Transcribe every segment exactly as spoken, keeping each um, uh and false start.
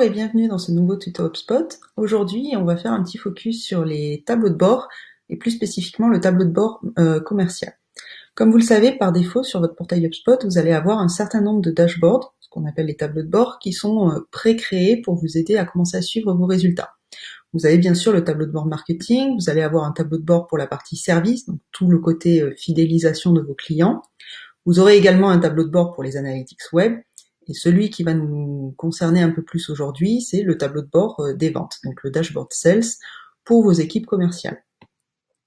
Bonjour et bienvenue dans ce nouveau tuto HubSpot. Aujourd'hui, on va faire un petit focus sur les tableaux de bord et plus spécifiquement le tableau de bord euh, commercial. Comme vous le savez, par défaut, sur votre portail HubSpot, vous allez avoir un certain nombre de dashboards, ce qu'on appelle les tableaux de bord, qui sont euh, pré-créés pour vous aider à commencer à suivre vos résultats. Vous avez bien sûr le tableau de bord marketing, vous allez avoir un tableau de bord pour la partie service, donc tout le côté euh, fidélisation de vos clients. Vous aurez également un tableau de bord pour les analytics web. Et celui qui va nous concerner un peu plus aujourd'hui, c'est le tableau de bord des ventes, donc le dashboard sales pour vos équipes commerciales.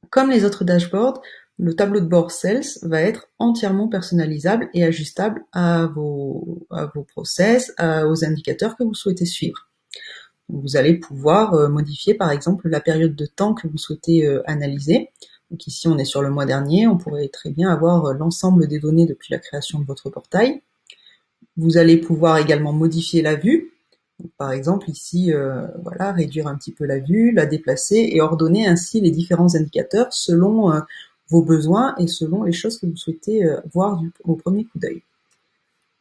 Comme les autres dashboards, le tableau de bord sales va être entièrement personnalisable et ajustable à vos, à vos process, à, aux indicateurs que vous souhaitez suivre. Vous allez pouvoir modifier par exemple la période de temps que vous souhaitez analyser. Donc ici on est sur le mois dernier, on pourrait très bien avoir l'ensemble des données depuis la création de votre portail. Vous allez pouvoir également modifier la vue, donc, par exemple ici, euh, voilà, réduire un petit peu la vue, la déplacer et ordonner ainsi les différents indicateurs selon euh, vos besoins et selon les choses que vous souhaitez euh, voir du, au premier coup d'œil.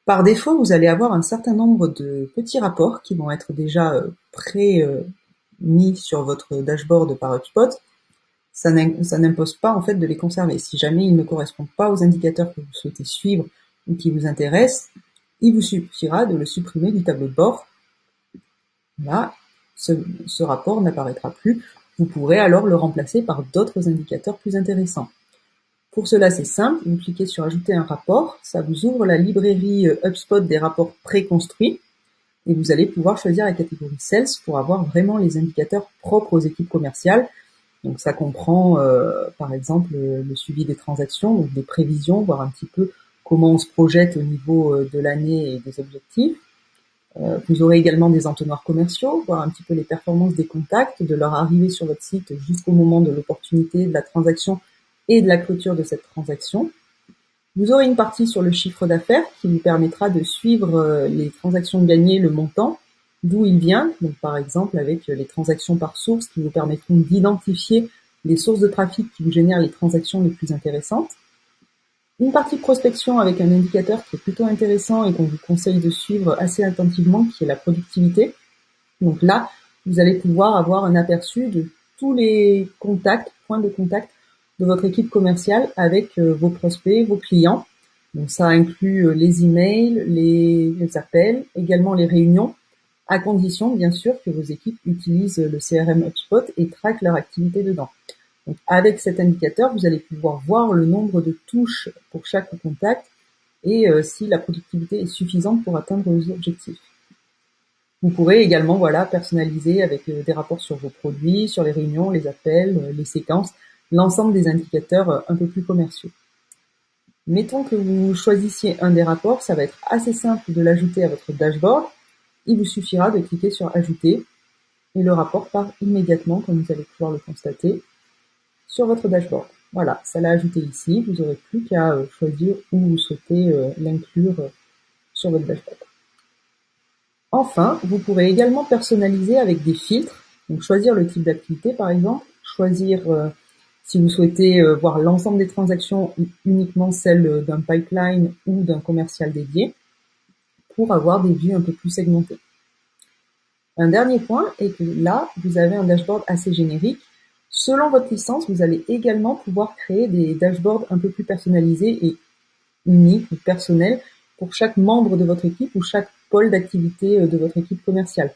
Par défaut, vous allez avoir un certain nombre de petits rapports qui vont être déjà euh, pré euh, mis sur votre dashboard par HubSpot. Ça n'impose pas en fait de les conserver. Si jamais ils ne correspondent pas aux indicateurs que vous souhaitez suivre ou qui vous intéressent, il vous suffira de le supprimer du tableau de bord. Là, ce, ce rapport n'apparaîtra plus. Vous pourrez alors le remplacer par d'autres indicateurs plus intéressants. Pour cela, c'est simple. Vous cliquez sur Ajouter un rapport. Ça vous ouvre la librairie HubSpot des rapports préconstruits. Et vous allez pouvoir choisir la catégorie Sales pour avoir vraiment les indicateurs propres aux équipes commerciales. Donc, ça comprend, euh, par exemple, le suivi des transactions, donc des prévisions, voire un petit peu comment on se projette au niveau de l'année et des objectifs. Euh, vous aurez également des entonnoirs commerciaux, voir un petit peu les performances des contacts, de leur arrivée sur votre site jusqu'au moment de l'opportunité, de la transaction et de la clôture de cette transaction. Vous aurez une partie sur le chiffre d'affaires qui vous permettra de suivre les transactions gagnées, le montant, d'où il vient. Donc, par exemple, avec les transactions par source qui vous permettront d'identifier les sources de trafic qui vous génèrent les transactions les plus intéressantes. Une partie prospection avec un indicateur qui est plutôt intéressant et qu'on vous conseille de suivre assez attentivement, qui est la productivité. Donc là, vous allez pouvoir avoir un aperçu de tous les contacts, points de contact de votre équipe commerciale avec vos prospects, vos clients. Donc ça inclut les emails, les, les appels, également les réunions, à condition bien sûr que vos équipes utilisent le C R M HubSpot et traquent leur activité dedans. Donc avec cet indicateur, vous allez pouvoir voir le nombre de touches pour chaque contact et euh, si la productivité est suffisante pour atteindre vos objectifs. Vous pourrez également voilà, personnaliser avec euh, des rapports sur vos produits, sur les réunions, les appels, euh, les séquences, l'ensemble des indicateurs euh, un peu plus commerciaux. Mettons que vous choisissiez un des rapports, ça va être assez simple de l'ajouter à votre dashboard. Il vous suffira de cliquer sur Ajouter et le rapport part immédiatement, comme vous allez pouvoir le constater, sur votre dashboard. Voilà, ça l'a ajouté ici, vous n'aurez plus qu'à choisir où vous souhaitez l'inclure sur votre dashboard. Enfin, vous pourrez également personnaliser avec des filtres, donc choisir le type d'activité par exemple, choisir euh, si vous souhaitez euh, voir l'ensemble des transactions ou uniquement celles d'un pipeline ou d'un commercial dédié, pour avoir des vues un peu plus segmentées. Un dernier point est que là, vous avez un dashboard assez générique. Selon votre licence, vous allez également pouvoir créer des dashboards un peu plus personnalisés et uniques ou personnels pour chaque membre de votre équipe ou chaque pôle d'activité de votre équipe commerciale.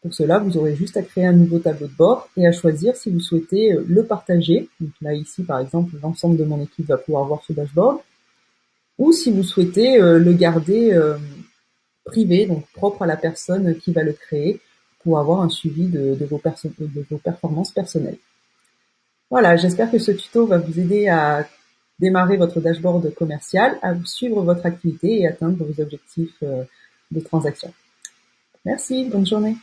Pour cela, vous aurez juste à créer un nouveau tableau de bord et à choisir si vous souhaitez le partager. Donc là, ici, par exemple, l'ensemble de mon équipe va pouvoir voir ce dashboard. Ou si vous souhaitez le garder privé, donc propre à la personne qui va le créer, pour avoir un suivi de, de, vos, perso- de vos performances personnelles. Voilà, j'espère que ce tuto va vous aider à démarrer votre dashboard commercial, à suivre votre activité et atteindre vos objectifs de transaction. Merci, bonne journée.